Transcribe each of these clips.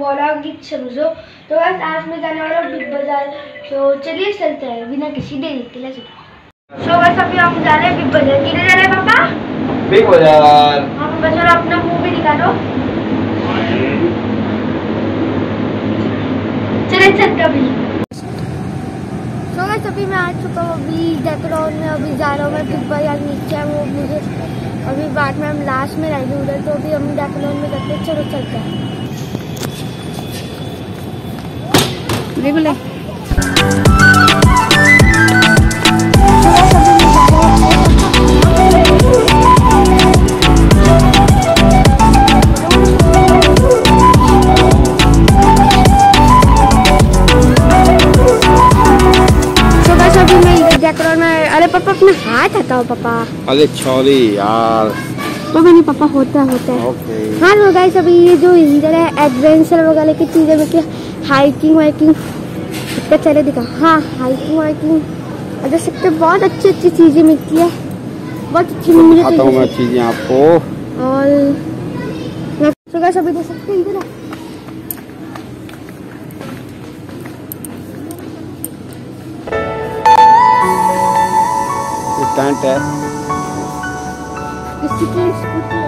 वाला गीत समझो। तो बस आज मैं जाने वाला बिग बाज़ार, तो चलिए चलते हैं बिना किसी देरी के। ले चलो। सो बस अभी हम जा रहे हैं बिग बाज़ार। किधर जा रहे हैं पापा? बिग बाज़ार। हम बस और अपना मुँह भी दिखा दो। चले चलते अभी। सो बस अभी मैं आ चुका हूँ, अभी डेकोरेट में अभी जा रहा हूँ मैं बिग बाज़ार नीचे। वो मुझे अभी बाद में हम लास्ट में रहेंगे उधर, तो अभी हम डेकोरेट में करते। चलो चलते हैं। अरे पापा अपना हाथ हटाओ पापा। अरे सॉरी यार। तो नहीं पापा, होता है। ओके। हाँ तो गाइस अभी ये जो इंजर है एडवेंचर वगैरह की चीज़ें में कि हाइकिंग वाइकिंग इतना चले दिखा। हाँ हाइकिंग वाइकिंग अगर सकते बहुत अच्छी अच्छी चीज़ें मिलती है, बहुत अच्छी मुझे तो चीज़ें आपको। और तो गाइस अभी देख सकते हैं इधर टेंट है। किसी की स्कूटी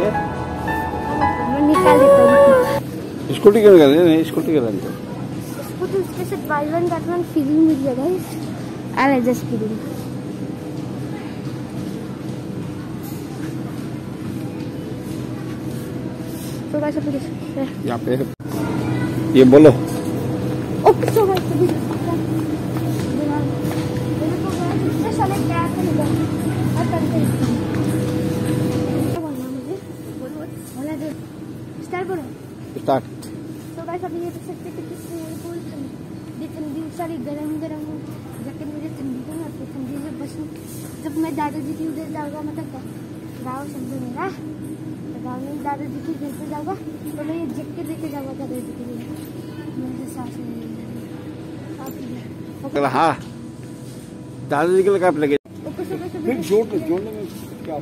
है? मैं निकाल देता हूँ। स्कूटी क्यों निकाल रहे हैं? स्कूटी क्यों निकाल रहे हैं? स्कूटी उसके साथ बैटमैन बैटमैन फीलिंग मिल जाएगा इस। अरे जस्ट फीलिंग। तो गाइस अभी देख सकते हैं। यहाँ पे ये बोलो। ओके तो गाइस अभी देख सकते हैं। स्टार्ट। तो गाइस अभी ये देख सकते हैं कि स्विमिंग पूल में ठंडी सारी गरम जैकेट मुझे ठंडी को ना ठंडी से बचूं। जब मैं दादाजी की उधर जाऊँगा, मतलब गाँव शब्द मेरा गाँव में दादाजी की घर पर जाऊँगा, तो मैं ये जैकेट लेके जाऊँगा दादाजी के लिए मेरे साथ। हाँ दादाजी के लिए आप लगे जोड़ने में क्या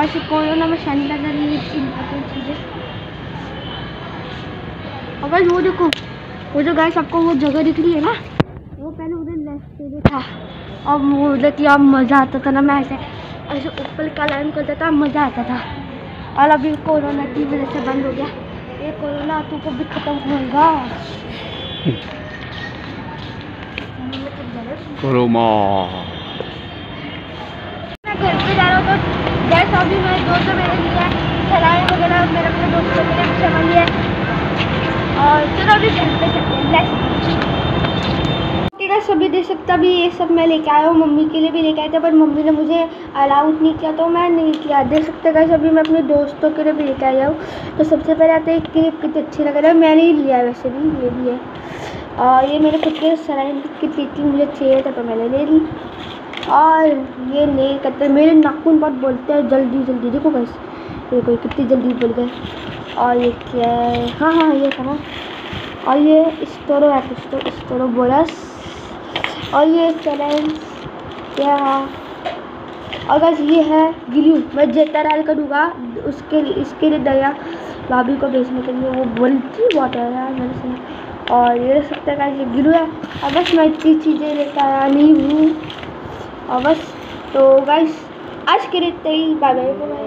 और कोरोना में सैनिटाइजर चीज़ें। और बस वो देखो, वो जो गाइस आपको वो जगह दिख रही है ना, वो पहले उधर लेफ्ट से था। और वो क्या मज़ा आता था ना, मैं ऐसे ऊपर का लाइन करता था, मज़ा आता था। और अभी कोरोना की वजह से बंद हो गया। ये कोरोना तुमको भी खत्म होगा कोरोना। घर पर जा रहा हूँ तो गैस अभी मेरे दोस्तों मेरे लिए सलाह वगैरह मेरे अपने दोस्तों के लिए समझ लिया। और चलो अभी घर पर चलते हैं नेक्स्ट। गैस अभी देख सकते अभी ये सब मैं लेके आया हूँ, मम्मी के लिए भी लेके आए थे, बट मम्मी ने मुझे अलाउड नहीं किया तो मैं नहीं किया। देख सकते गैस अभी मैं अपने दोस्तों के लिए भी लेके आया हूँ। तो सबसे पहले आते हैं क्लिप कितनी अच्छी लग रहा है, मैंने ही लिया वैसे भी, ये भी है। और ये मेरे खुद के सलाइन की क्लिप मुझे चाहिए था तो मैंने ले ली। और ये नहीं करते मेरे नाखून बहुत बोलते हैं जल्दी। देखो बस देखो कितनी जल्दी बोल गए। और ये क्या है? हाँ ये कहाँ? और ये स्टोरो है, स्टोरो बोरस। और ये चैलेंज क्या? और बस ये है गिल्लू। मैं जेताराल करूँगा इसके लिए दया भाभी को बेचने के लिए, वो बोलती बहुत है यार मेरे से। और ये देख सकते हैं ये गिल्लू है। और बस मैं इतनी चीज़ें लेता नहीं हूँ। और बस तो गाइस आज के लिए तय। Bye bye.